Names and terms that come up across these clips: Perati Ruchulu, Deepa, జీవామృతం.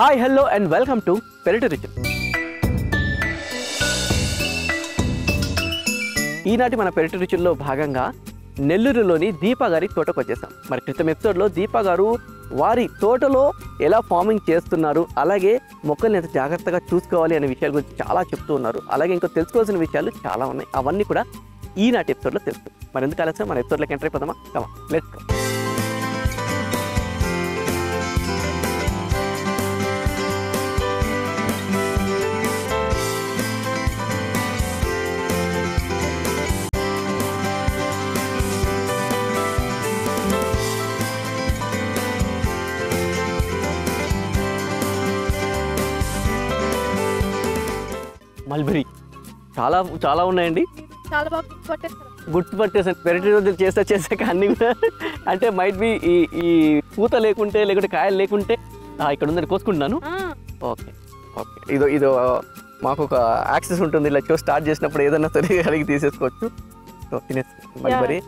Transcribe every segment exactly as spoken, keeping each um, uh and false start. Hi, hello and welcome to Perati Ruchulu. ఈనాటి మన పెరటి రుచుల్లో భాగంగా నెల్లూరులోని దీపా గారి తోటకు వచ్చేసాం. మరి క్రితం ఎపిసోడ్లో దీపా గారు వారి తోటలో ఎలా ఫార్మింగ్ చేస్తున్నారు, అలాగే మొక్కల్ని ఎంత జాగ్రత్తగా చూసుకోవాలి అనే విషయాల గురించి చాలా చెప్తూ ఉన్నారు. అలాగే ఇంకా తెలుసుకోవాల్సిన విషయాలు చాలా ఉన్నాయి, అవన్నీ కూడా ఈనాటి ఎపిసోడ్లో తెలుసుకుందాం. మరి ఎందుకు ఆలస్యం, మన ఎపిసోడ్లోకి ఎంటర్ అయిపోదామా? కమా, లెట్స్ గో. మల్బరీ చాలా చాలా ఉన్నాయండి, చాలా బాగా గుర్తుపట్టేసాను. పెరటి రోజులు చేస్తా చేసాక అన్ని కూడా అంటే మైట్ బి ఈ ఈ పూత లేకుంటే లేకుంటే కాయలు లేకుంటే ఇక్కడ ఉందని కోసుకుంటున్నాను. ఓకే ఓకే, ఇదో ఇదో మాకు ఒక యాక్సెస్ ఉంటుంది, ఇలా చూ స్టార్ట్ చేసినప్పుడు ఏదైనా సరే అడిగి తీసేసుకోవచ్చు. సో తినేసి మల్బరీ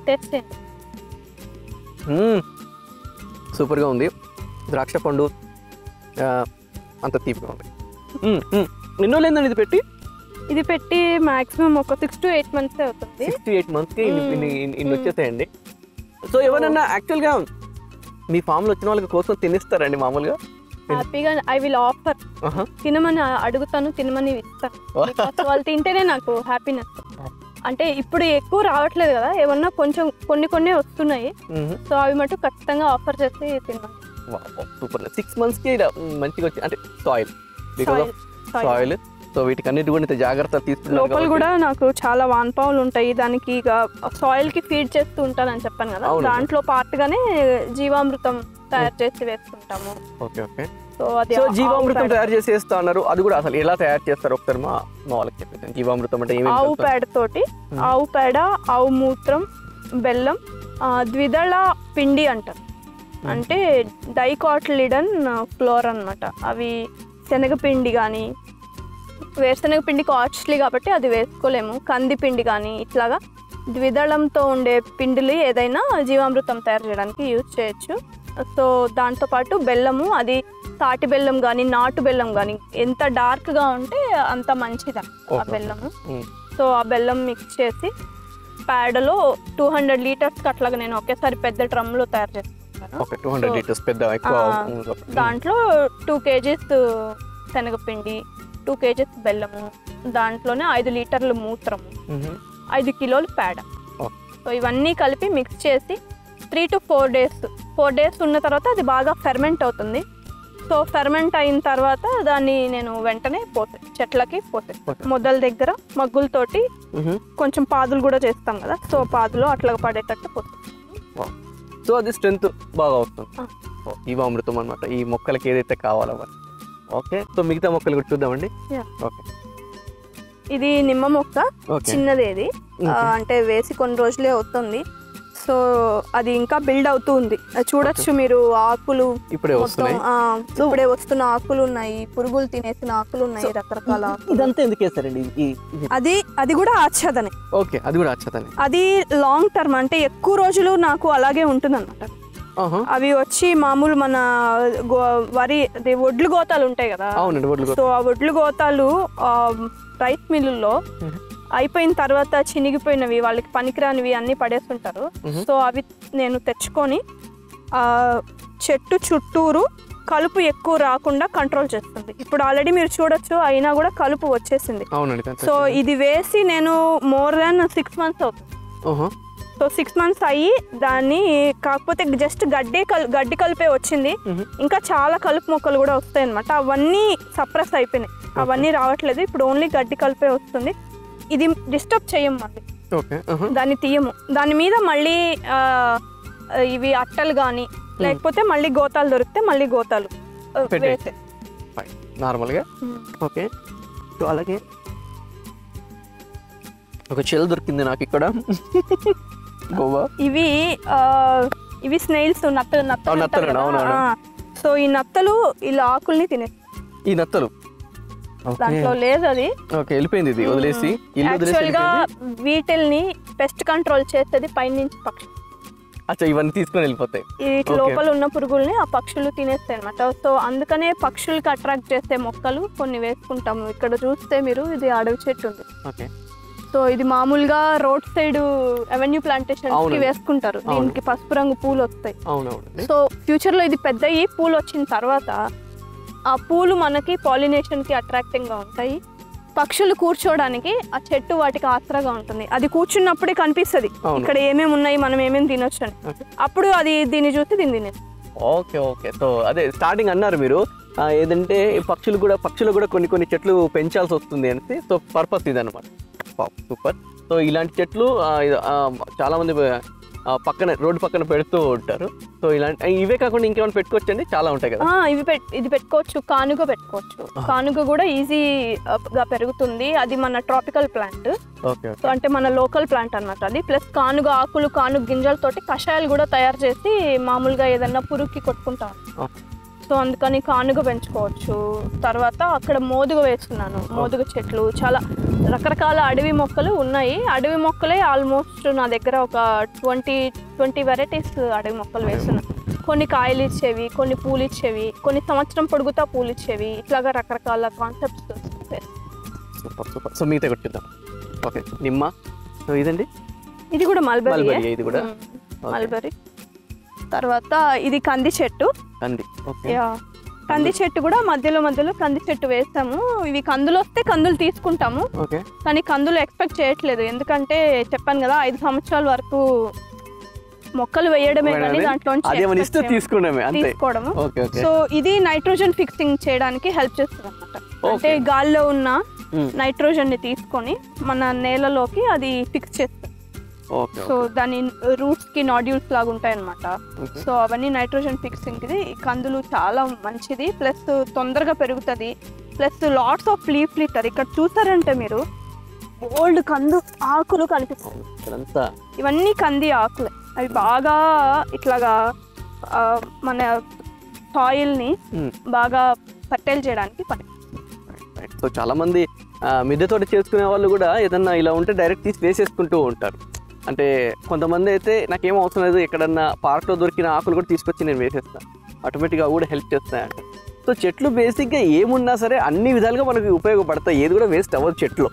సూపర్గా ఉంది, ద్రాక్ష పండు అంత తీపిగా ఉంది. ఎన్నో లేదండి ఇది పెట్టి ఇది పెట్టి మాక్సిమం ఒక సిక్స్ టు ఎయిట్ మంత్స్ అవుతుంది. సిక్స్ టు ఎయిట్ మంత్స్కి ఇన్ని వచ్చేస్తాయండి. సో ఎవరన్నా యాక్చువల్గా మీ ఫామ్లో వచ్చిన వాళ్ళకి కోసం తినిస్తారండి మామూలుగా? హ్యాపీగా ఐ విల్ ఆఫర్, తినమని అడుగుతాను, తినమని ఇస్తాను. వాళ్ళు తింటేనే నాకు హ్యాపీనెస్. అంటే ఇప్పుడు ఎక్కువ రావట్లేదు కదా, ఏమన్నా కొంచెం కొన్ని కొన్ని వస్తున్నాయి. సో అవి మటు ఖచ్చితంగా ఆఫర్ చేసి తిన్నాను. సూపర్, సిక్స్ మంత్స్కి మంచిగా వచ్చి అంటే soil because of soil. So వీటికన్నిటి గురించి జాగ్రత్తలు తీసుకున్నాను. లోపల కూడా నాకు చాలా వానపాములు ఉంటాయి, దానికి ఇక సాయిల్ కి ఫీడ్ చేస్తూ ఉంటాను అని చెప్పాను కదా, దాంట్లో పార్ట్ గానే జీవామృతం తయారు చేసి వేస్తుంటాము. ఓకే ఓకే, సో అది జీవామృతం తయారు చేసి వేస్తా అన్నారు, అది కూడా అసలు ఎలా తయారు చేస్తారు ఒకసారి మా వాళ్ళకి చెప్పేసాను. జీవామృతం అంటే ఆవు పేడ తోటి, ఆవు పేడ, ఆవు మూత్రం, బెల్లం, ద్విదళ పిండి అంటారు, అంటే డైకాటిలిడన్ ఫ్లోర్ అన్నమాట. అవి శనగపిండి కానీ, వేరుశనగ పిండి కాస్ట్లీ కాబట్టి అది వేసుకోలేము, కందిపిండి కానీ ఇట్లాగా ద్విదళంతో ఉండే పిండిలు ఏదైనా జీవామృతం తయారు చేయడానికి యూజ్ చేయొచ్చు. సో దాంతోపాటు బెల్లము, అది తాటి బెల్లం కానీ నాటు బెల్లం కానీ ఎంత డార్క్గా ఉంటే అంత మంచిది ఆ బెల్లము. సో ఆ బెల్లం మిక్స్ చేసి ప్యాడలో టూ హండ్రెడ్ లీటర్స్కి అట్లాగా నేను ఒకేసారి పెద్ద డ్రమ్లో తయారు చేస్తాను. దాంట్లో టూ కేజీస్ శనగపిండి, టూ కేజీస్ బెల్లము, దాంట్లోనే ఐదు లీటర్లు మూత్రము, ఐదు కిలోలు పేడ. సో ఇవన్నీ కలిపి మిక్స్ చేసి three to four days four days ఉన్న తర్వాత అది బాగా ఫెర్మెంట్ అవుతుంది. సో ఫెర్మెంట్ అయిన తర్వాత దాన్ని నేను వెంటనే పోతే చెట్లకి పోతే మొదల దగ్గర మగ్గులతోటి కొంచెం పాదులు కూడా చేస్తాం కదా, సో పాదులు అట్లా పడేటట్టు పోతాం. సో అది స్ట్రెంత్ బాగా అవుతుంది జీవామృతం అన్నమాట, ఈ మొక్కలకి ఏదైతే కావాలో. ఓకే, సో మిగతా మొక్కలు కూడా చూద్దామండి. ఓకే, ఇది నిమ్మ మొక్క, చిన్నదేది, అంటే వేసి కొన్ని రోజులే అవుతుంది. సో అది ఇంకా బిల్డ్ అవుతూ ఉంది, చూడొచ్చు మీరు. ఆకులు ఇప్పుడే వస్తున్నాయి, ఇప్పుడే వస్తున్న ఆకులు ఉన్నాయి, పురుగులు తినేసిన ఆకులు ఉన్నాయి రకరకాల. ఇదంతా ఎందుకు చేస్తారండి? అది అది కూడా ఆచ్ఛాదనే. ఓకే, అది కూడా ఆచ్ఛాదనే. అది లాంగ్ టర్మ్, అంటే ఎక్కువ రోజులు నాకు అలాగే ఉంటుంది అన్నమాట. అవి వచ్చి మామూలు మన వరి అది వడ్లు గోతాలు ఉంటాయి కదా, సో ఆ వడ్లు గోతాలు రైస్ మిల్లుల్లో అయిపోయిన తర్వాత చినిగిపోయినవి, వాళ్ళకి పనికిరానివి అన్ని పడేస్తుంటారు. సో అవి నేను తెచ్చుకొని ఆ చెట్టు చుట్టూరు కలుపు ఎక్కువ రాకుండా కంట్రోల్ చేస్తుంది. ఇప్పుడు ఆల్రెడీ మీరు చూడొచ్చు, అయినా కూడా కలుపు వచ్చేసింది. సో ఇది వేసి నేను మోర్ దాన్ సిక్స్ మంత్స్ అవుతుంది. సో సిక్స్ మంత్స్ అయ్యి దాన్ని, కాకపోతే జస్ట్ గడ్డే కలు గడ్డి కలిపే వచ్చింది, ఇంకా చాలా కలుపు మొక్కలు కూడా వస్తాయి అన్నమాట. అవన్నీ సప్రెస్ అయిపోయినాయి, అవన్నీ రావట్లేదు. ఇప్పుడు ఓన్లీ గడ్డి కలిపే వస్తుంది. ఇది డిస్టర్బ్ చేయము, మళ్ళీ దాన్ని తీయము. దాని మీద మళ్ళీ ఇవి అట్టలు కానీ లేకపోతే మళ్ళీ గోతాలు దొరికితే మళ్ళీ గోతాలు నార్మల్గా. ఓకే, సో అలాగే ఒక చెల్ దొరికింది నాకు ఇక్కడ. ఇవి ఇవి స్నేల్స్, నత్తలు నత్తలు. సో ఈ నత్తలు ఇలా ఆకుల్ని తినే, ఈ నత్తలు దాంట్లో లేదు, అది వెళ్ళిపోయింది. వదిలేసి వీటిల్ని పెస్ట్ కంట్రోల్ చేసేది పైనుంచి పక్షి. అచ్చా ఇవన్నీ తీసుకొని వెళ్ళిపోతాయి. ఇట్లా లోపల ఉన్న పురుగుల్ని ఆ పక్షులు తినేస్తాయి అన్నమాట. సో అందుకనే పక్షులకి అట్రాక్ట్ చేస్తే మొక్కలు కొన్ని వేసుకుంటాము. ఇక్కడ చూస్తే మీరు ఇది అడవి చెట్టు ఉంది. ఓకే, సో ఇది మామూలుగా రోడ్ సైడ్ అవెన్యూ ప్లాంటేషన్ కి వేసుకుంటారు. దీనికి పసుపు రంగు పూలు వస్తాయి. సో ఫ్యూచర్ లో ఇది పెద్ద ఈ పూలు వచ్చిన తర్వాత ఆ పూలు మనకి పాలినేషన్ కి అట్రాక్టింగ్ గా ఉంటాయి. పక్షులు కూర్చోడానికి ఆ చెట్టు వాటికి ఆసరాగా ఉంటుంది. అది కూర్చున్నప్పుడే కనిపిస్తుంది ఇక్కడ ఏమేమి ఉన్నాయి, మనం ఏమేమి తినొచ్చు అని. అప్పుడు అది దీన్ని చూస్తే దీన్ని తినేది. Okay okay. సో అదే స్టార్టింగ్ అన్నారు మీరు ఏదంటే పక్షులు కూడా పక్షులు కూడా కొన్ని కొన్ని చెట్లు పెంచాల్సి వస్తుంది అనేసి. సో పర్పస్ ఇది అనమాట. సూపర్. సో ఇలాంటి చెట్లు చాలా మంది పక్కన రోడ్డు పక్కన పెడుతూ ఉంటారు. సో ఇలాంటి ఇవే కాకుండా ఇంకేమైనా పెట్టుకోవచ్చు అండి, చాలా ఉంటాయి కదా. ఇవి ఇది పెట్టుకోవచ్చు, కానుగ పెట్టుకోవచ్చు. కానుగ కూడా ఈజీగా పెరుగుతుంది. అది మన ట్రాపికల్ ప్లాంట్, అంటే మన లోకల్ ప్లాంట్ అన్నమాట అది. ప్లస్ కానుగ ఆకులు కానుగ గింజలతోటి కషాయాలు కూడా తయారు చేసి మామూలుగా ఏదన్నా పురుగుకి కొట్టుకుంటాం. సో అందుకని కానుగ పెంచుకోవచ్చు. తర్వాత అక్కడ మోదుగ వేస్తున్నాను, మోదుగ చెట్లు చాలా రకరకాల అడవి మొక్కలు ఉన్నాయి. అడవి మొక్కలే ఆల్మోస్ట్ నా దగ్గర ఒక ట్వంటీ ట్వంటీ వెరైటీస్ అడవి మొక్కలు వేస్తున్నాను. కొన్ని కాయలు ఇచ్చేవి, కొన్ని పూలు ఇచ్చేవి, కొన్ని సంవత్సరం పొడుగుతా పూలు ఇచ్చేవి. ఇట్లాగా రకరకాల కాన్సెప్ట్స్ చూద్దాం. ఓకే, నిమ్మ. సో ఇదండి, ఇది కూడా మల్బరీ, ఇది కూడా మల్బరీ. తర్వాత ఇది కంది చెట్టు. కంది, కంది చెట్టు కూడా మధ్యలో మధ్యలో కంది చెట్టు వేస్తాము. ఇవి కందులు వస్తే కందులు తీసుకుంటాము, కానీ కందులు ఎక్స్పెక్ట్ చేయట్లేదు. ఎందుకంటే చెప్పాను కదా, ఐదు సంవత్సరాల వరకు మొక్కలు వేయడమే కానీ దాంట్లో తీసుకోవడము. సో ఇది నైట్రోజన్ ఫిక్సింగ్ చేయడానికి హెల్ప్ చేస్తుంది అనమాట. అంటే గాల్లో ఉన్న నైట్రోజన్ ని తీసుకొని మన నేలలోకి అది ఫిక్స్ చేస్తుంది. సో దాని రూట్స్ కి నాడ్యూల్స్ లాగా ఉంటాయి అన్నమాట. సో అవన్నీ నైట్రోజన్ ఫిక్సింగ్. ఇది కందులు చాలా మంచిది, ప్లస్ తొందరగా పెరుగుతుంది. Plus lots of leaf litter. ఇక్కడ చూసారంటే మీరు ఓల్డ్ కందు ఆకులు కనిపిస్తుంది. ఇవన్నీ కంది ఆకులే. అవి బాగా ఇట్లాగా మన సాయిల్ ని బాగా ఫర్టైల్ చేయడానికి పని. సో చాలా మంది మిద్దె తోట చేసుకునే వాళ్ళు కూడా ఏదన్నా ఇలా ఉంటే డైరెక్ట్ తీసి వేసేసుకుంటూ ఉంటారు. అంటే కొంతమంది అయితే నాకేం అవసరం లేదు, ఎక్కడన్నా పార్క్లో దొరికిన ఆకులు కూడా తీసుకొచ్చి నేను వేసేస్తాను, ఆటోమేటిక్గా కూడా హెల్ప్ చేస్తాయంట. సో చెట్లు బేసిక్గా ఏమున్నా సరే అన్ని విధాలుగా మనకి ఉపయోగపడతాయి. ఏది కూడా వేస్ట్ అవ్వదు చెట్లు.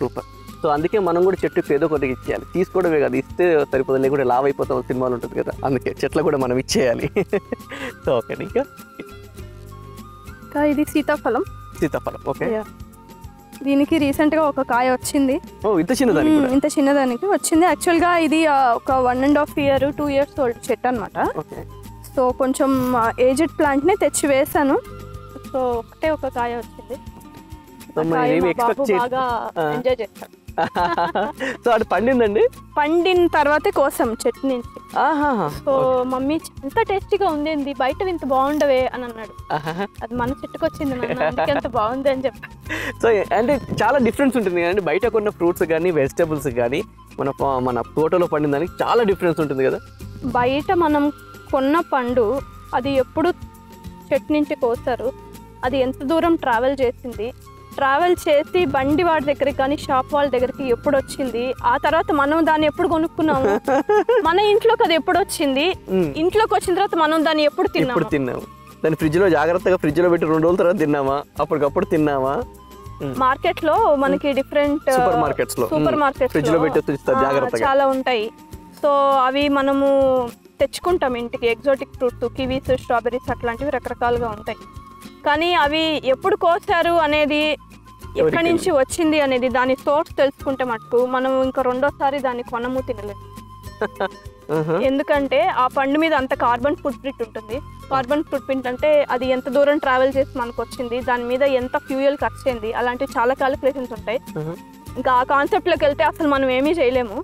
సూపర్. సో అందుకే మనం కూడా చెట్టుకు ఏదో కొద్దిగా ఇచ్చేయాలి, తీసుకోవడమే కదా. ఇస్తే సరిపోదు, లేకుండా లావ్ అయిపోతాం సినిమాలు ఉంటుంది కదా. అందుకే చెట్లు కూడా మనం ఇచ్చేయాలి. సో ఓకే, ఇంకా ఇది సీతాఫలం. సీతాఫలం, ఓకే. దీనికి రీసెంట్ గా ఒక కాయ వచ్చింది. ఇంత చిన్నదానికి ఇంత చిన్నదానికి వచ్చింది. యాక్చువల్ గా ఇది ఒక one and half year two years old చెట్టు అనమాట. సో కొంచెం ఏజ్డ్ ప్లాంట్ నే తెచ్చి వేసాను. సో ఒకటే ఒక కాయ వచ్చింది. బాగా ఎంజాయ్ చేస్తాను. సో అది పండిందండి. పండిన తర్వాతే కోసం చెట్టు నుంచి. సో మమ్మీ ఎంత టేస్టీగా ఉంది, బయట ఇంత బాగుండవే అని అన్నాడు. అది మన చెట్టుకు వచ్చింది, ఎంత బాగుంది అని చెప్పి. సో అంటే చాలా డిఫరెన్స్ ఉంటుంది కదండి, బయట కొన్న ఫ్రూట్స్ కానీ వెజిటబుల్స్ కానీ మన మన తోటలో పండిన దానికి చాలా డిఫరెన్స్ ఉంటుంది కదా. బయట మనం కొన్న పండు అది ఎప్పుడు చెట్టు నుంచి కోస్తారు, అది ఎంత దూరం ట్రావెల్ చేసింది, ట్రావెల్ చేసి బండి వాడి దగ్గరికి కానీ షాప్ వాళ్ళ దగ్గరికి ఎప్పుడు వచ్చింది, ఆ తర్వాత మనం దాన్ని ఎప్పుడు కొనుక్కున్నాము, మన ఇంట్లోకి అది ఎప్పుడు వచ్చింది, ఇంట్లోకి వచ్చిన తర్వాత మనం దాన్ని ఎప్పుడు తిన్నాము తిన్నాము దాన్ని ఫ్రిడ్జ్ లో జాగ్రత్తగా ఫ్రిడ్జ్ లో పెట్టి రెండు రోజుల తర్వాత తిన్నామా, అప్పటికప్పుడు తిన్నామా. మార్కెట్ లో మనకి డిఫరెంట్ సూపర్ మార్కెట్స్ లో సూపర్ మార్కెట్ ఫ్రిడ్జ్ లో పెట్టి చాలా ఉంటాయి. సో అవి మనము తెచ్చుకుంటాం ఇంటికి. ఎగ్జాటిక్ ఫ్రూట్స్ కివీస్, స్ట్రాబెర్రీస్ అట్లాంటివి రకరకాలుగా ఉంటాయి. కానీ అవి ఎప్పుడు కోస్తారు అనేది, ఎక్కడి నుంచి వచ్చింది అనేది, దాని సోర్స్ తెలుసుకుంటే మటుకు మనం ఇంకా రెండోసారి దాన్ని కొనము, తినలేదు. ఎందుకంటే ఆ పండు మీద అంత కార్బన్ ఫుట్ ప్రింట్ ఉంటుంది. కార్బన్ ఫుట్ ప్రింట్ అంటే అది ఎంత దూరం ట్రావెల్ చేసి మనకు వచ్చింది, దాని మీద ఎంత ఫ్యూయల్ ఖర్చు అయింది, అలాంటివి చాలా క్యాలిక్యులేషన్స్ ఉంటాయి. ఇంకా ఆ కాన్సెప్ట్లోకి వెళ్తే అసలు మనం ఏమీ చేయలేము.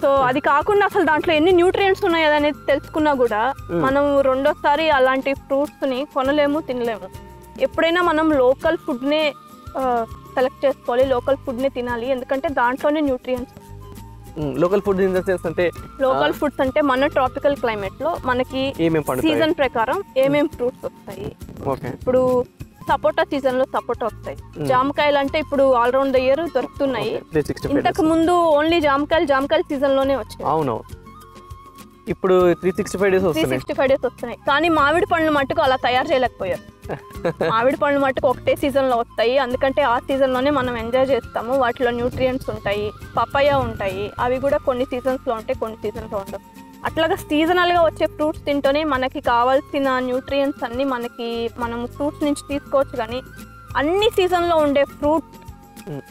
సో అది కాకుండా అసలు దాంట్లో ఎన్ని న్యూట్రియంట్స్ ఉన్నాయి అనేది తెలుసుకున్నా కూడా మనం రెండోసారి అలాంటి ఫ్రూట్స్ ని కొనలేము, తినలేము. ఎప్పుడైనా మనం లోకల్ ఫుడ్ నే సెలెక్ట్ చేసుకోవాలి, లోకల్ ఫుడ్ నే తినాలి. ఎందుకంటే దాంట్లోనే న్యూట్రియంట్స్. లోకల్ ఫుడ్ అంటే లోకల్ ఫుడ్స్ అంటే మన ట్రాపికల్ క్లైమేట్ లో మనకి సీజన్ ప్రకారం ఏమేం ఫ్రూట్స్ వస్తాయి. ఇప్పుడు సపోటా సీజన్ లో సపోటా వస్తాయి. జామకాయలు అంటే ఇప్పుడు ఆల్ రౌండ్ ద ఇయర్ దొరుకుతున్నాయి. ఇంతకు ముందు ఓన్లీ జామకాయలు జామకాయల సీజన్ లోనే వచ్చాయి. ఇప్పుడు three sixty-five డేస్ వస్తున్నాయి three sixty-five డేస్ వస్తున్నాయి కానీ మామిడి పండ్లు మట్టుకు అలా తయారు చేయలేకపోయారు మామిడి పండ్లు మట్టుకు ఒకటే సీజన్ లో వస్తాయి అందుకంటే ఆ సీజన్ లోనే మనం ఎంజాయ్ చేస్తాము వాటిలో న్యూట్రియంట్స్ ఉంటాయి పపాయ ఉంటాయి అవి కూడా కొన్ని సీజన్స్ లో ఉంటాయి కొన్ని సీజన్స్ లో ఉండవు అట్లాగా సీజనల్ గా వచ్చే ఫ్రూట్స్ తింటూనే మనకి కావాల్సిన న్యూట్రియంట్స్ అన్ని మనకి మనం ఫ్రూట్స్ నుంచి తీసుకోవచ్చు కానీ అన్ని సీజన్ లో ఉండే ఫ్రూట్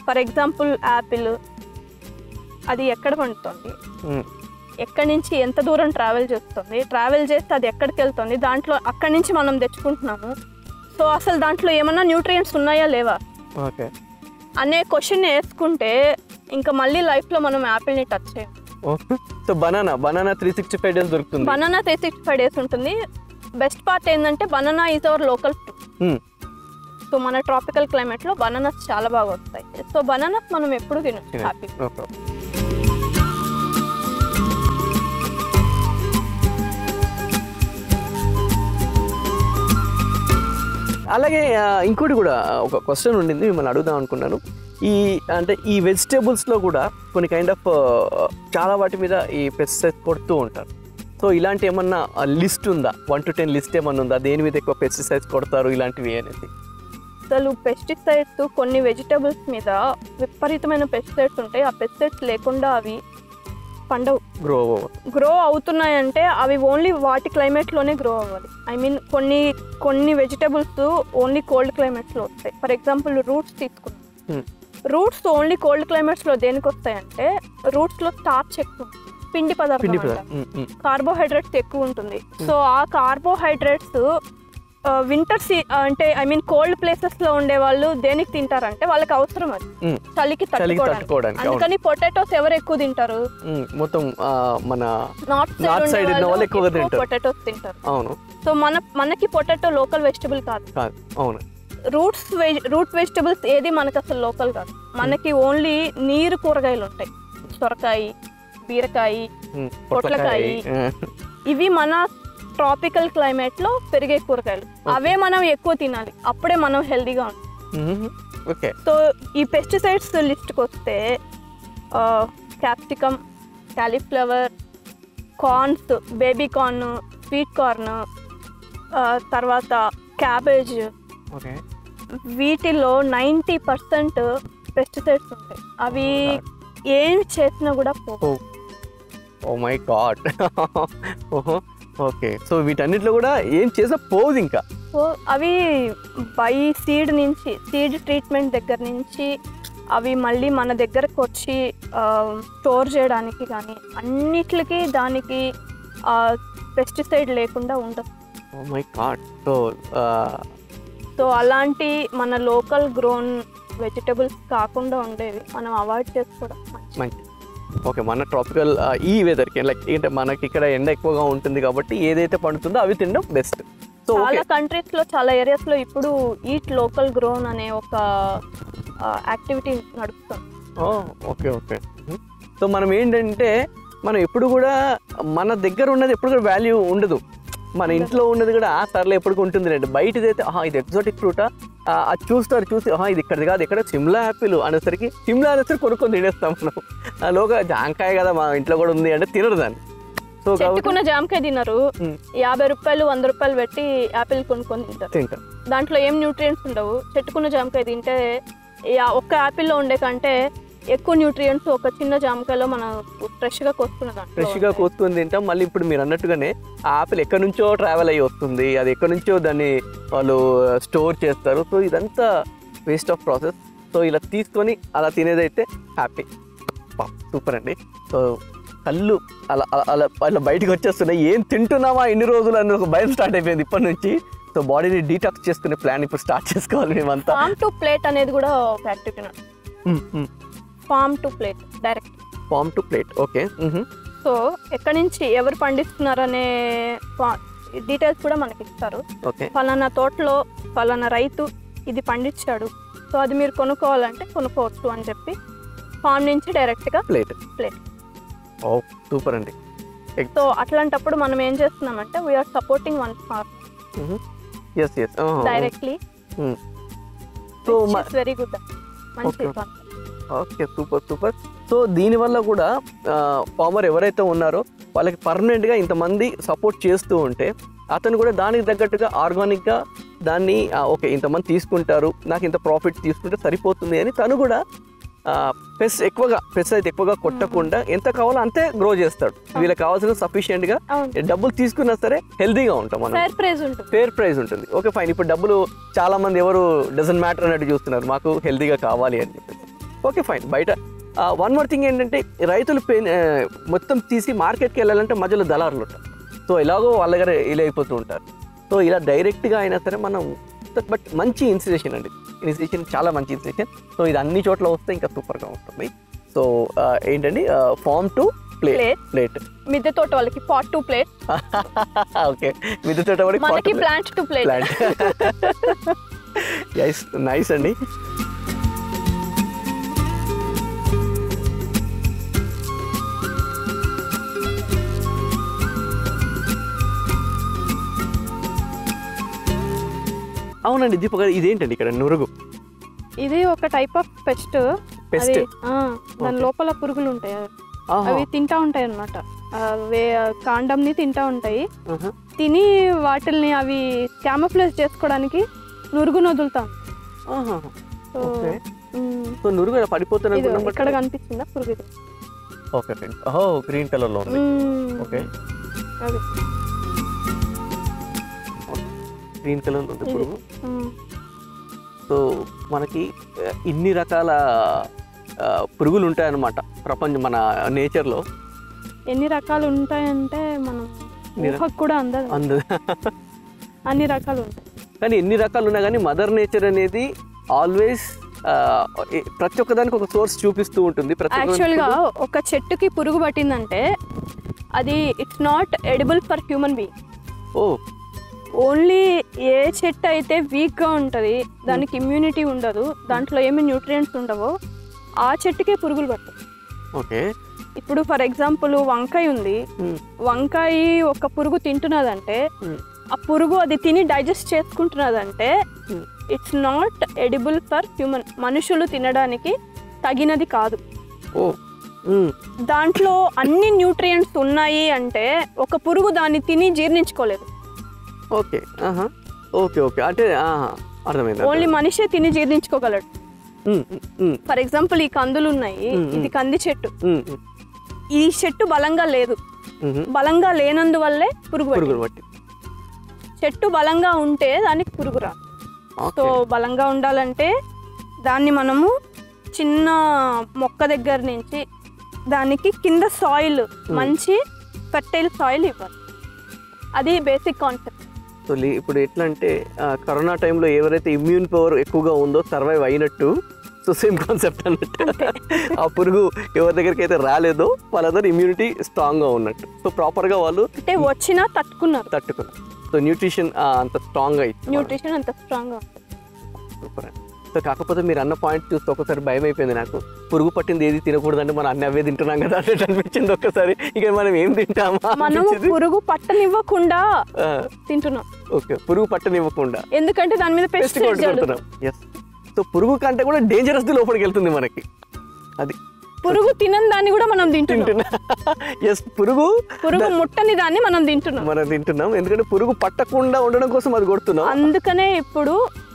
ఫర్ ఎగ్జాంపుల్ ఆపిల్ అది ఎక్కడ పండుతుంది ఎక్కడి నుంచి ఎంత దూరం ట్రావెల్ చేస్తుంది ట్రావెల్ చేస్తే అది ఎక్కడికి వెళ్తుంది దాంట్లో అక్కడి నుంచి మనం తెచ్చుకుంటున్నాము సో అసలు దాంట్లో ఏమన్నా న్యూట్రియంట్స్ ఉన్నాయా లేవా ఓకే అనే క్వశ్చన్ వేసుకుంటే ఇంకా మళ్ళీ లైఫ్లో మనం యాపిల్ని టచ్ చేయం so banana banana three sixty five days దొరుకుతుంది banana three sixty five days ఉంటుంది బెస్ట్ పార్ట్ ఏంటంటే banana is our local fruit so మన ట్రాపికల్ క్లైమేట్లో బనానాస్ చాలా బాగా వస్తాయి సో బనానాస్ మనం ఎప్పుడు తినొచ్చు హ్యాపీగా అలాగే ఇంకోటి కూడా ఒక క్వశ్చన్ ఉండింది మిమ్మల్ని అడుగుదాం అనుకున్నాను ఈ అంటే ఈ వెజిటేబుల్స్లో కూడా కొన్ని కైండ్ ఆఫ్ చాలా వాటి మీద ఈ పెస్టిసైడ్స్ కొడుతూ ఉంటారు సో ఇలాంటి ఏమన్నా లిస్ట్ ఉందా వన్ టు టెన్ లిస్ట్ ఏమన్నా ఉందా దేని మీద ఎక్కువ పెస్టిసైడ్స్ కొడతారు ఇలాంటివి అనేది అసలు పెస్టిసైడ్స్ కొన్ని వెజిటేబుల్స్ మీద విపరీతమైన పెస్టిసైడ్స్ ఉంటాయి ఆ పెస్టిసైడ్స్ లేకుండా అవి పండవు గ్రో గ్రో అవుతున్నాయంటే అవి ఓన్లీ వాటి క్లైమేట్లోనే గ్రో అవ్వాలి ఐ మీన్ కొన్ని కొన్ని వెజిటేబుల్స్ ఓన్లీ కోల్డ్ క్లైమేట్స్లో వస్తాయి ఫర్ ఎగ్జాంపుల్ రూట్స్ తీసుకున్నాం రూట్స్ ఓన్లీ కోల్డ్ క్లైమేట్స్లో దేనికి వస్తాయంటే రూట్స్లో స్టార్చ్ ఎక్కువ పిండి పదార్థం కార్బోహైడ్రేట్స్ ఎక్కువ ఉంటుంది సో ఆ కార్బోహైడ్రేట్స్ వింటర్ సీ అంటే ఐ మీన్ కోల్డ్ ప్లేసెస్లో ఉండేవాళ్ళు దేనికి తింటారంటే వాళ్ళకి అవసరం అది చలికి తట్టుకోవడానికి అందుకని పొటాటోస్ ఎవరు ఎక్కువ తింటారు మొత్తం మన నార్త్ సైడ్ పొటాటోస్ తింటారు సో మన మనకి పొటాటో లోకల్ వెజిటబుల్ కాదు రూట్స్ రూట్ వెజిటబుల్స్ ఏది మనకు అసలు లోకల్ కాదు మనకి ఓన్లీ నీరు కూరగాయలు ఉంటాయి సొరకాయ బీరకాయ పొట్లకాయ ఇవి మన ట్రాపికల్ క్లైమేట్ లో పెరిగే కూరగాయలు అవే మనం ఎక్కువ తినాలి అప్పుడే మనం హెల్దీగా ఉంటాం సో ఈ పెస్టిసైడ్స్ లిస్ట్కి వస్తే capsicum cauliflower corns baby corn sweet corn తర్వాత క్యాబేజ్ వీటిలో నైంటీ పర్సెంట్ పెస్టిసైడ్స్ ఉంటాయి అవి ఏం చేసినా కూడా పోవు ఓ మై గాడ్ ఓహో ఓకే సో వీటన్నిటిలో కూడా ఏం చేసా పోదు ఇంకా సో అవి బై సీడ్ నుంచి సీడ్ ట్రీట్మెంట్ దగ్గర నుంచి అవి మళ్ళీ మన దగ్గరకు వచ్చి స్టోర్ చేయడానికి కానీ అన్నిటికీ దానికి పెస్టిసైడ్ లేకుండా ఉండదు oh my god so so అలాంటి మన లోకల్ గ్రోన్ వెజిటబుల్స్ కాకుండా ఉండేవి మనం అవాయిడ్ చేసుకోవడం మంచిది ఓకే మన ట్రాపికల్ ఈ వెదర్కి లైక్ ఏంటంటే మనకి ఇక్కడ ఎండ ఎక్కువగా ఉంటుంది కాబట్టి ఏదైతే పండుతుందో అవి తినడం బెస్ట్ సో చాలా కంట్రీస్ లో చాలా ఏరియాస్ లో ఇప్పుడు ఈట్ లోకల్ గ్రోన్ అనే ఒక యాక్టివిటీ నడుపుతాం ఓకే ఓకే సో మనం ఏంటంటే మనం ఎప్పుడు కూడా మన దగ్గర ఉన్నది ఎప్పుడు కూడా వాల్యూ ఉండదు మన ఇంట్లో ఉన్నది కూడా ఆ సర్లో ఎప్పుడు ఉంటుంది రండి బయటది అయితే ఇది ఎగ్జాటిక్ ఫ్రూటా అది చూస్తారు చూసి ఇది ఇక్కడిది కాదు ఇక్కడ సిమ్లా యాపిల్ అనేసరికి సిమ్లా అనేసరికి కొనుక్కొని తినేస్తాం మనం లోగా జామకాయ కదా మా ఇంట్లో కూడా ఉంది అంటే తినరు దాన్ని సో చెట్టుకున్న జామకాయ తినరు యాభై రూపాయలు వంద రూపాయలు పెట్టి యాపిల్ కొనుక్కొని తింటారు తింటారు దాంట్లో ఏం న్యూట్రియంట్స్ ఉండవు చెట్టుకున్న జామకాయ తింటే ఒక్క యాపిల్లో ఉండే కంటే ఎక్కువ న్యూట్రియంట్స్ ఒక చిన్న జామకాయలో మనం ఫ్రెష్గా కోసుకున్నాం ఫ్రెష్గా కోసుకుని తింటాం మళ్ళీ ఇప్పుడు మీరు అన్నట్టుగానే ఆ ఆపిల్ ఎక్కడి నుంచో ట్రావెల్ అయ్యి వస్తుంది అది ఎక్కడి నుంచో దాన్ని వాళ్ళు స్టోర్ చేస్తారు సో ఇదంతా వేస్ట్ ఆఫ్ ప్రాసెస్ సో ఇలా తీసుకొని అలా తినేదైతే హ్యాపీ సూపర్ అండి సో కళ్ళు అలా అలా అలా బయటకు వచ్చేస్తున్నాయి ఏం తింటున్నామా ఎన్ని రోజులు అని ఒక భయం స్టార్ట్ అయిపోయింది ఇప్పటి నుంచి సో బాడీని డీటాక్స్ చేసుకునే ప్లాన్ ఇప్పుడు స్టార్ట్ చేసుకోవాలి మేమంతా ఫార్మ్ టు ప్లేట్ అనేది కూడా farm to plate direct farm to plate okay so ఎక్కడి నుంచి ఎవరు పండిస్తున్నారు అనే డీటెయిల్స్ కూడా మనకి ఇస్తారు ఫలానా తోటలో ఫలానా రైతు ఇది పండించాడు సో అది మీరు కొనుక్కోవాలంటే కొనుక్కోవచ్చు అని చెప్పి ఫామ్ నుంచి డైరెక్ట్గా ప్లేట్ ప్లేట్ ఓ సూపర్ అండి సో అట్లాంటప్పుడు మనం ఏం చేస్తున్నామంటే we're supporting one farm yes yes directly so very good మంచి ఓకే సూపర్ సూపర్ సో దీనివల్ల కూడా ఫార్మర్ ఎవరైతే ఉన్నారో వాళ్ళకి పర్మనెంట్ గా ఇంతమంది సపోర్ట్ చేస్తూ ఉంటే అతను కూడా దానికి తగ్గట్టుగా ఆర్గానిక్ గా దాన్ని ఓకే ఇంతమంది తీసుకుంటారు నాకు ఇంత ప్రాఫిట్ తీసుకుంటే సరిపోతుంది అని తను కూడా పెస్ ఎక్కువగా పెస్ అయితే ఎక్కువగా కొట్టకుండా ఎంత కావాలో అంతే గ్రో చేస్తాడు. వీళ్ళకి కావాల్సిన సఫిషియెంట్ గా డబ్బులు తీసుకున్నా సరే హెల్దీగా ఉంటాం మనం. ఫేర్ ప్రైస్ ఉంటుంది. Okay fine. ఇప్పుడు డబ్బులు చాలా మంది ఎవరు డజన్ మ్యాటర్ అన్నట్టు చూస్తున్నారు, మాకు హెల్దీగా కావాలి అని చెప్పేసి. Okay fine. బయట వన్ మోర్ థింగ్ ఏంటంటే రైతులు మొత్తం తీసి మార్కెట్కి వెళ్ళాలంటే మధ్యలో దళారులు ఉంటారు. సో ఇలాగో వాళ్ళ దగ్గర ఇలా అయిపోతూ ఉంటారు. సో ఇలా డైరెక్ట్గా అయినా సరే మనం బట్ మంచి ఇన్సిషన్ అండి, ఇన్సిషన్ చాలా మంచి ఇన్సిషన్. సో ఇది అన్ని చోట్ల వస్తే ఇంకా సూపర్గా ఉంటుంది. సో ఏంటండి ఫామ్ టు ప్లేట్ ప్లేట్ మిద్దె తోట వాళ్ళకి పాట్ టు ప్లేట్. ఓకే మిద్దె తోట వాళ్ళకి మనకి plant to plate. Nice nice అండి. అవునండి దీప గారు, ఇదేంటండి ఇక్కడ నురుగు? ఇది ఒక టైప్ ఆఫ్ పెస్ట్. దాని లోపల పురుగులు ఉంటాయి, అవి తింటా ఉంటాయి అన్నమాట. కాండంని తింటా ఉంటాయి. తిని వాటిల్ని అవి క్యామోఫ్లేజ్ చేసుకోవడానికి నురుగును వదులుతాం. ఇక్కడ కనిపిస్తుందా పురుగు? గ్రీన్ కలర్ లో. గ్రీన్ కలర్ ఉంది పురుగు. సో మనకి ఇన్ని రకాల పురుగులు ఉంటాయన్నమాట ప్రపంచం మన నేచర్లో. ఎన్ని రకాలు ఉంటాయంటే మనం కూడా అందదు అందదు అన్ని రకాలు ఉంటాయి. కానీ ఎన్ని రకాలు ఉన్నా కానీ మదర్ నేచర్ అనేది ఆల్వేస్ ప్రతి ఒక్కదానికి ఒక సోర్స్ చూపిస్తూ ఉంటుంది. యాక్చువల్గా ఒక చెట్టుకి పురుగు పట్టిందంటే అది it's not edible for human being. Oh only ఏ చెట్టు అయితే వీక్గా ఉంటుంది, దానికి ఇమ్యూనిటీ ఉండదు, దాంట్లో ఏమి న్యూట్రియంట్స్ ఉండవో ఆ చెట్టుకే పురుగులు పడతాయి. ఓకే ఇప్పుడు ఫర్ ఎగ్జాంపుల్ వంకాయ ఉంది. వంకాయ ఒక పురుగు తింటున్నదంటే ఆ పురుగు అది తిని డైజెస్ట్ చేసుకుంటున్నదంటే it's not edible for human, మనుషులు తినడానికి తగినది కాదు. దాంట్లో అన్ని న్యూట్రియంట్స్ ఉన్నాయి అంటే ఒక పురుగు దాన్ని తిని జీర్ణించుకోలేదు. ఓకే ఓకే ఓకే అంటే అర్థమైంది. ఓన్లీ మనిషే తిని జీర్ణించుకోగలడు. ఫర్ ఎగ్జాంపుల్ ఈ కందులు ఉన్నాయి, ఇది కంది చెట్టు. ఈ చెట్టు బలంగా లేదు, బలంగా లేనందువల్లే పురుగు పట్టింది. చెట్టు బలంగా ఉంటే దానికి పురుగు రాదు. సో బలంగా ఉండాలంటే దాన్ని మనము చిన్న మొక్క దగ్గర నుంచి దానికి కింద సాయిల్ మంచి ఫెర్టైల్ సాయిల్ ఇవ్వాలి. అది బేసిక్ కాన్సెప్ట్. సో ఇప్పుడు ఎట్లా అంటే కరోనా టైంలో ఎవరైతే ఇమ్యూన్ పవర్ ఎక్కువగా ఉందో సర్వైవ్ అయినట్టు, సో సేమ్ కాన్సెప్ట్ అన్నట్టు. ఆ పురుగు ఎవరి దగ్గరికి అయితే రాలేదో వాళ్ళందరూ ఇమ్యూనిటీ స్ట్రాంగ్గా ఉన్నట్టు. సో ప్రాపర్గా వాళ్ళు అంటే వచ్చినా తట్టుకున్నారు తట్టుకున్నారు సో న్యూట్రిషన్ అంత స్ట్రాంగ్గా న్యూట్రిషన్ అంత స్ట్రాంగ్గా సూపర్ అండి. సో కాకపోతే మీరు అన్న పాయింట్ చూస్తే ఒకసారి భయం అయిపోయింది నాకు. పురుగు పట్టింది ఏది తినకూడదంటే మనం అన్ని అవే తింటున్నాం కదా అన్నట్టు అనిపించింది ఒక్కసారి. ఇక మనం ఏం తింటామా? మనం పురుగు పట్టనివ్వకుండా తింటున్నాం. ఓకే పురుగు పట్టనివ్వకుండా, ఎందుకంటే దాని మీద పెస్ట్ కొడుతున్నాం. ఎస్ సో పురుగు కంటే కూడా డేంజరస్ ది లోపలికి వెళ్తుంది మనకి. అది పురుగు తినని దాన్ని కూడా మనం తింటున్నాం. ఎస్ పురుగు పురుగు ముట్టని దాన్ని మనం తింటున్నాం మనం తింటున్నాం ఎందుకంటే పురుగు పట్టకుండా ఉండడం కోసం అది కొడుతున్నాం. అందుకనే ఇప్పుడు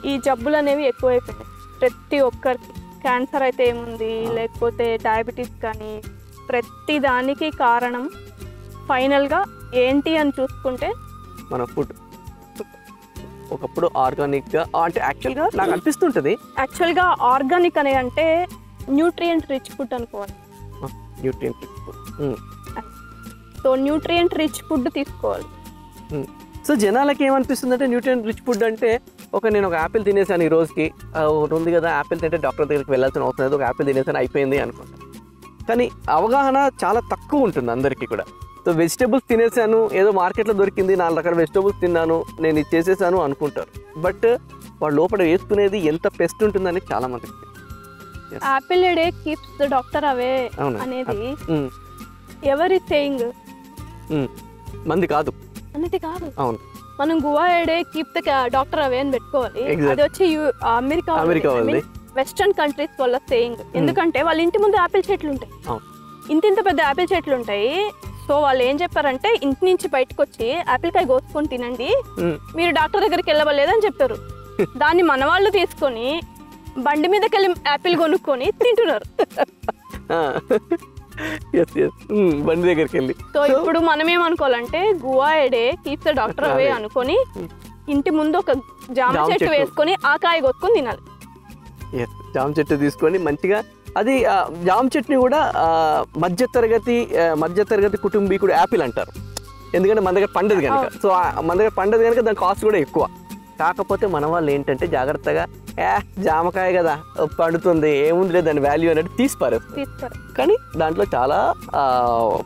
ఈ జబ్బులు అనేవి ఎక్కువైపోయినాయి ప్రతి ఒక్కరికి. క్యాన్సర్ అయితే ఏముంది, లేకపోతే డయాబెటీస్, కానీ ప్రతి దానికి కారణం ఫైనల్గా ఏంటి అని చూసుకుంటే మన ఫుడ్. ఒకప్పుడు ఆర్గానిక్గా అంటే యాక్చువల్గా నాకు అనిపిస్తుంటుంది యాక్చువల్గా ఆర్గానిక్ అనే అంటే న్యూట్రియంట్ రిచ్ ఫుడ్ అనుకోవాలి. Nutrient rich food so nutrient rich food తీసుకోవాలి. సో జనాలకి ఏమనిపిస్తుంది అంటే న్యూట్రియంట్ రిచ్ ఫుడ్ అంటే ఒక నేను ఒక యాపిల్ తినేసాను ఈ రోజుకి, ఒకటి ఉంది కదా యాపిల్ తింటే డాక్టర్ దగ్గరికి వెళ్ళాల్సిన అవసరం లేదు, ఒక యాపిల్ తినేసాను అయిపోయింది అనుకుంటాను. కానీ అవగాహన చాలా తక్కువ ఉంటుంది అందరికీ కూడా. సో వెజిటేబుల్స్ తినేసాను, ఏదో మార్కెట్లో దొరికింది, నాలుగు రకాల వెజిటేబుల్స్ తిన్నాను, నేను ఇది చేసేసాను అనుకుంటారు. బట్ వాళ్ళు లోపల వేసుకునేది ఎంత పెస్ట్ ఉంటుందని చాలా మంది. Apple a day keeps the doctor away అనేది ఎవరి సేయింగ్ మంది కాదు అనేది కాదు. అవును మనం guava a day keep the doctor away అని పెట్టుకోవాలి. అది వచ్చి అమెరికా వెస్టర్న్ కంట్రీస్ వాళ్ళ సేయింగ్. ఎందుకంటే వాళ్ళ ఇంటి ముందు యాపిల్ చెట్లు ఉంటాయి, ఇంత ఇంత పెద్ద యాపిల్ చెట్లు ఉంటాయి. So, వాళ్ళు ఏం చెప్పారంటే ఇంటి నుంచి బయటికి వచ్చి ఆపిల్ కాయ కోసుకొని తినండి, మీరు డాక్టర్ దగ్గరికి వెళ్ళవలేదని చెప్పారు. దాన్ని మనవాళ్ళు తీసుకొని బండి మీదకి వెళ్ళి ఆపిల్ కొనుక్కొని తింటున్నారు. బండి దగ్గరికి వెళ్ళి. సో ఇప్పుడు మనం ఏమనుకోవాలంటే guava a day keeps the doctor away అనుకొని ఇంటి ముందు ఒక జామ చెట్టు వేసుకొని ఆ కాయ కొట్టుకొని తినాలి. జామ చెట్టు తీసుకొని మంచిగా అది జామ చెట్టుని కూడా మధ్యతరగతి మధ్యతరగతి కుటుంబీకుడు యాపిల్ అంటారు, ఎందుకంటే మన దగ్గర పండదు కనుక. సో మన దగ్గర పండదు కనుక దాని కాస్ట్ కూడా ఎక్కువ. కాకపోతే మన వాళ్ళు ఏంటంటే జాగ్రత్తగా ఏ జామకాయ కదా పండుతుంది ఏముంది దాని వాల్యూ అనేది తీసి పారేస్తారు. కానీ దాంట్లో చాలా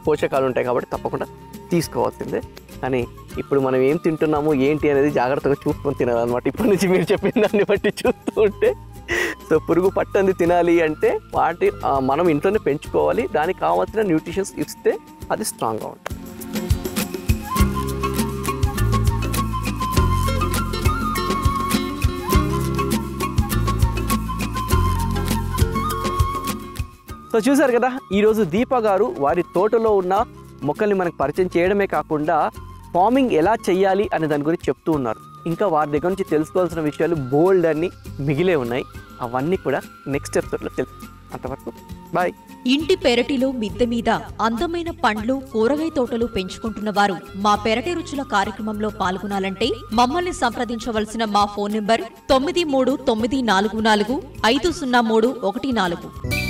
పోషకాలు ఉంటాయి కాబట్టి తప్పకుండా తీసుకోవాల్సిందే. కానీ ఇప్పుడు మనం ఏం తింటున్నాము ఏంటి అనేది జాగ్రత్తగా చూసుకొని తినాలి అనమాట. ఇప్పటి నుంచి మీరు చెప్పిన దాన్ని బట్టి చూస్తూ ఉంటే సో పురుగు పట్టంది తినాలి అంటే వాటి మనం ఇంట్లోనే పెంచుకోవాలి, దానికి కావాల్సిన న్యూట్రిషన్స్ ఇస్తే అది స్ట్రాంగ్గా ఉంటుంది. సో చూసారు కదా, ఈరోజు దీప గారు వారి తోటలో ఉన్న మొక్కల్ని మనకు పరిచయం చేయడమే కాకుండా ఫార్మింగ్ ఎలా చేయాలి అనే దాని గురించి చెప్తూ ఉన్నారు. ఇంకా వారి దగ్గర నుంచి తెలుసుకోవాల్సిన విషయాలు బోల్డ్ అన్ని మిగిలే ఉన్నాయి. అవన్నీ కూడా నెక్స్ట్ ఎపిసోడ్లో తెలుసు. అంతవరకు బాయ్. ఇంటి పెరటిలో మిద్దె మీద అందమైన పండ్లు కూరగాయ తోటలు పెంచుకుంటున్న వారు మా పెరటి రుచుల కార్యక్రమంలో పాల్గొనాలంటే మమ్మల్ని సంప్రదించవలసిన మా ఫోన్ నెంబర్ తొమ్మిది మూడు తొమ్మిది నాలుగు నాలుగు ఐదు సున్నా మూడు ఒకటి నాలుగు.